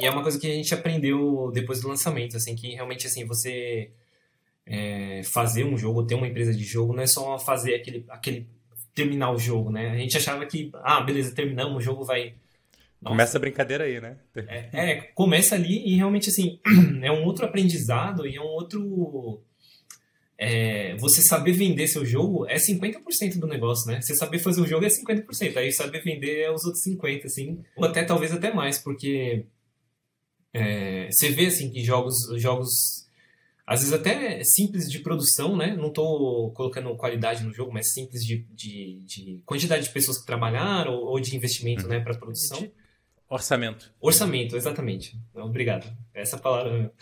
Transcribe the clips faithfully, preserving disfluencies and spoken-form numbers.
E é uma coisa que a gente aprendeu depois do lançamento, assim, que realmente, assim, você é, fazer um jogo, ter uma empresa de jogo, não é só fazer aquele, aquele terminar o jogo, né? A gente achava que, ah, beleza, terminamos, o jogo vai... Nossa. Começa a brincadeira aí, né? É, é, começa ali e realmente, assim, é um outro aprendizado e é um outro... É, você saber vender seu jogo é cinquenta por cento do negócio, né? Você saber fazer o jogo é cinquenta por cento, aí saber vender é os outros cinquenta por cento, assim, ou até talvez até mais, porque é, você vê, assim, que jogos, jogos, às vezes até simples de produção, né? Não tô colocando qualidade no jogo, mas simples de, de, de quantidade de pessoas que trabalharam ou, ou de investimento, hum. né, para produção. De... Orçamento. Orçamento, exatamente. Obrigado. Essa palavra...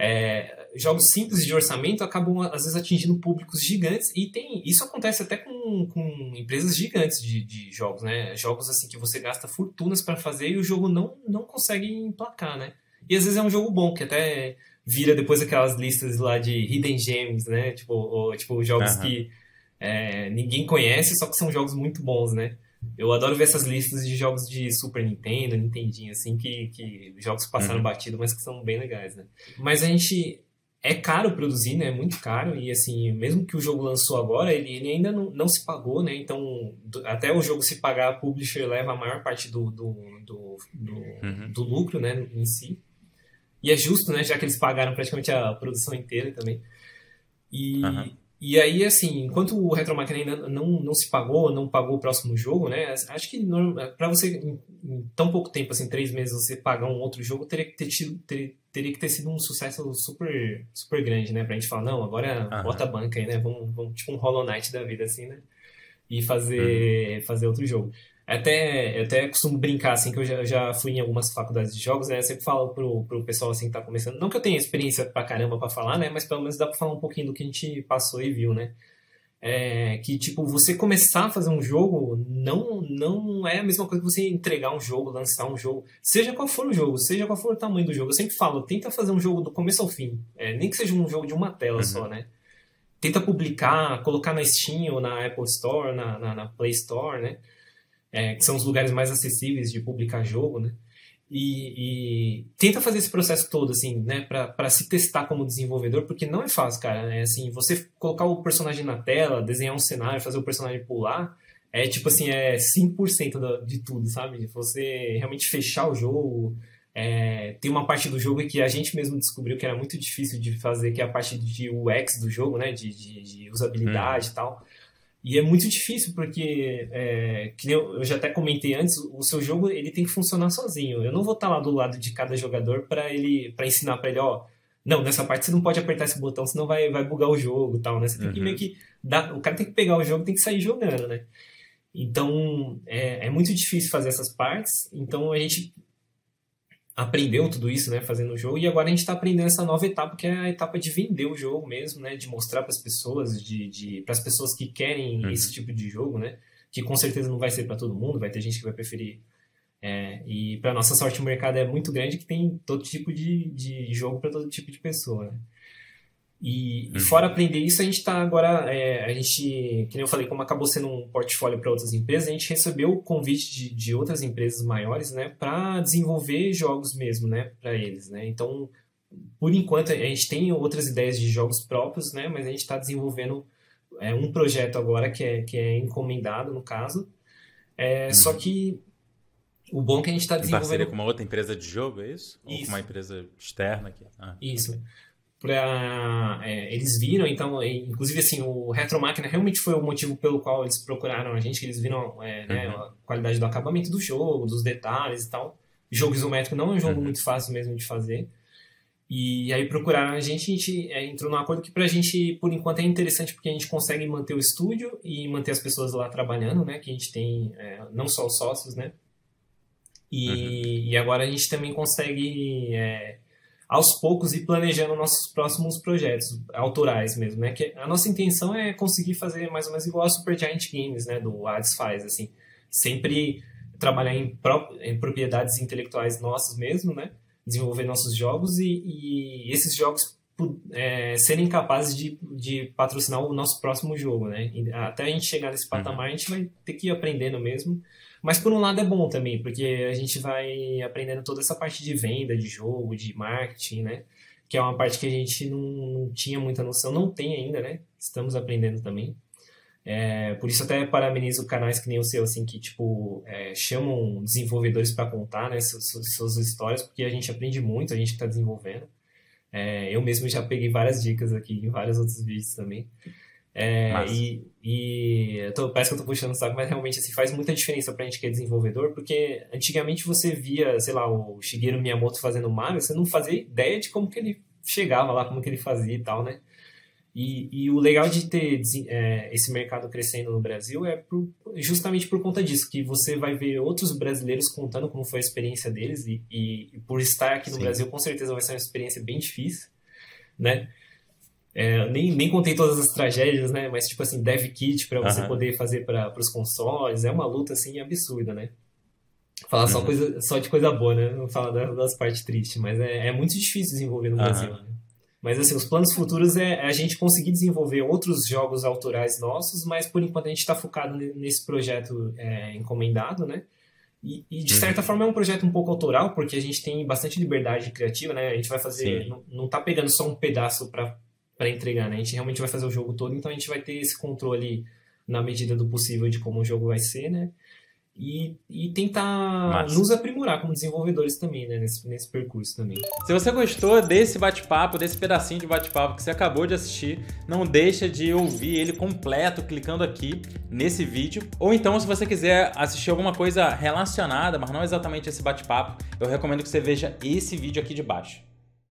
É, jogos simples de orçamento acabam, às vezes, atingindo públicos gigantes e tem, isso acontece até com, com empresas gigantes de, de jogos, né? Jogos assim que você gasta fortunas para fazer e o jogo não, não consegue emplacar, né? E às vezes é um jogo bom, que até vira depois aquelas listas lá de Hidden Gems, né? Tipo, ou, tipo jogos uhum. que é, ninguém conhece, só que são jogos muito bons, né? Eu adoro ver essas listas de jogos de Super Nintendo, Nintendinho, assim, que, que jogos passaram uhum. batido, mas que são bem legais, né? Mas a gente... É caro produzir, né? É muito caro. E, assim, mesmo que o jogo lançou agora, ele, ele ainda não, não se pagou, né? Então, do, até o jogo se pagar, a publisher leva a maior parte do, do, do, do, uhum. do lucro, né? Em si. E é justo, né? Já que eles pagaram praticamente a produção inteira também. E... Uhum. E aí, assim, enquanto o Retro Machina ainda não, não se pagou, não pagou o próximo jogo, né? Acho que para você, em, em tão pouco tempo, assim, três meses, você pagar um outro jogo, teria que ter, tido, ter, teria que ter sido um sucesso super, super grande, né? Pra gente falar, não, agora uhum. bota a banca aí, né? Vamos, vamos, tipo um Hollow Knight da vida, assim, né? E fazer, uhum. fazer outro jogo. Até, eu até costumo brincar, assim, que eu já, eu já fui em algumas faculdades de jogos, né? Eu sempre falo pro, pro pessoal, assim, que tá começando... Não que eu tenha experiência pra caramba pra falar, né? Mas pelo menos dá pra falar um pouquinho do que a gente passou e viu, né? É, que, tipo, você começar a fazer um jogo não, não é a mesma coisa que você entregar um jogo, lançar um jogo. Seja qual for o jogo, seja qual for o tamanho do jogo. Eu sempre falo, tenta fazer um jogo do começo ao fim. É, nem que seja um jogo de uma tela uhum. só, né? Tenta publicar, colocar na Steam ou na Apple Store, na, na, na Play Store, né? É, que são os lugares mais acessíveis de publicar jogo, né? E, e tenta fazer esse processo todo, assim, né? Pra, pra se testar como desenvolvedor, porque não é fácil, cara. É assim, você colocar o personagem na tela, desenhar um cenário, fazer o personagem pular, é tipo assim, é cinco por cento de tudo, sabe? Você realmente fechar o jogo. É, tem uma parte do jogo que a gente mesmo descobriu que era muito difícil de fazer, que é a parte de U X do jogo, né? De, de, de usabilidade e hum. tal. E é muito difícil, porque, é, que eu, eu já até comentei antes, o seu jogo ele tem que funcionar sozinho. Eu não vou estar lá do lado de cada jogador para ele, para ensinar para ele, ó, não, nessa parte você não pode apertar esse botão, senão vai, vai bugar o jogo e tal, né? Você tem que meio que dar, o cara tem que pegar o jogo e tem que sair jogando, né? Então, é, é muito difícil fazer essas partes, então a gente aprendeu tudo isso, né, fazendo o jogo, e agora a gente está aprendendo essa nova etapa, que é a etapa de vender o jogo mesmo, né, de mostrar para as pessoas, de, de, para as pessoas que querem uhum. esse tipo de jogo, né, que com certeza não vai ser para todo mundo, vai ter gente que vai preferir, é, e para nossa sorte o mercado é muito grande, que tem todo tipo de, de jogo para todo tipo de pessoa, né. E, uhum. e fora aprender isso, a gente está agora, é, a gente, que nem eu falei, como acabou sendo um portfólio para outras empresas, a gente recebeu o convite de, de outras empresas maiores, né, para desenvolver jogos mesmo, né, para eles, né. Então, por enquanto, a gente tem outras ideias de jogos próprios, né, mas a gente está desenvolvendo é, um projeto agora que é, que é encomendado, no caso, é, uhum. só que... O bom é que a gente está desenvolvendo... Em parceria com uma outra empresa de jogo, é isso? Isso. Ou com uma empresa externa aqui? Ah, isso, okay. Pra, é, eles viram, então, inclusive assim, o Retro Machina realmente foi o motivo pelo qual eles procuraram a gente, que eles viram é, né, uhum. a qualidade do acabamento do jogo, dos detalhes e tal. Jogo isométrico não é um jogo uhum. muito fácil mesmo de fazer. E aí procuraram a gente, a gente é, entrou num acordo que pra gente, por enquanto, é interessante porque a gente consegue manter o estúdio e manter as pessoas lá trabalhando, né, que a gente tem, é, não só os sócios, né. E, uhum. e agora a gente também consegue... É, aos poucos e planejando nossos próximos projetos autorais mesmo, né? Que a nossa intenção é conseguir fazer mais ou menos igual a Supergiant Games, né? Do Hades faz, assim. Sempre trabalhar em, pró em propriedades intelectuais nossas mesmo, né? Desenvolver nossos jogos e, e esses jogos é, serem capazes de, de patrocinar o nosso próximo jogo, né? Até a gente chegar nesse patamar, a gente vai ter que ir aprendendo mesmo. Mas por um lado é bom também, porque a gente vai aprendendo toda essa parte de venda, de jogo, de marketing, né? Que é uma parte que a gente não, não tinha muita noção, não tem ainda, né? Estamos aprendendo também. É, por isso até parabenizo canais que nem o seu, assim, que tipo, é, chamam desenvolvedores para contar, né, suas, suas histórias, porque a gente aprende muito, a gente que está desenvolvendo. É, eu mesmo já peguei várias dicas aqui em vários outros vídeos também. É, e e eu tô, parece que eu tô puxando o saco, mas realmente assim, faz muita diferença pra gente que é desenvolvedor, porque antigamente você via, sei lá, o Shigeru Miyamoto fazendo Mario, você não fazia ideia de como que ele chegava lá, como que ele fazia e tal, né? E, e o legal de ter é, esse mercado crescendo no Brasil é por, justamente por conta disso, que você vai ver outros brasileiros contando como foi a experiência deles, e, e por estar aqui no Sim. Brasil, com certeza vai ser uma experiência bem difícil, né? É, nem, nem contei todas as tragédias, né? Mas, tipo assim, dev kit pra você uhum. poder fazer para os consoles, é uma luta, assim, absurda, né? Falar uhum. só, coisa, só de coisa boa, né? Não falar das, das partes tristes, mas é, é muito difícil desenvolver no uhum. Brasil, né? Mas, assim, os planos futuros é a gente conseguir desenvolver outros jogos autorais nossos, mas, por enquanto, a gente tá focado nesse projeto é, encomendado, né? E, e, de certa uhum. forma, é um projeto um pouco autoral, porque a gente tem bastante liberdade criativa, né? A gente vai fazer... Não, não tá pegando só um pedaço pra... para entregar, né? A gente realmente vai fazer o jogo todo, então a gente vai ter esse controle na medida do possível de como o jogo vai ser, né? E, e tentar Mas... nos aprimorar como desenvolvedores também, né? Nesse, nesse percurso também. Se você gostou desse bate-papo, desse pedacinho de bate-papo que você acabou de assistir, não deixa de ouvir ele completo clicando aqui nesse vídeo. Ou então, se você quiser assistir alguma coisa relacionada, mas não exatamente esse bate-papo, eu recomendo que você veja esse vídeo aqui de baixo.